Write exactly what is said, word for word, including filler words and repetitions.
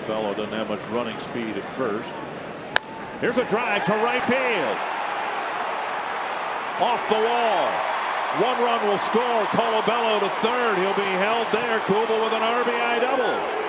Colabello doesn't have much running speed at first. Here's a drive to right field. Off the wall. One run will score. Colabello to third. He'll be held there. Kubel with an R B I double.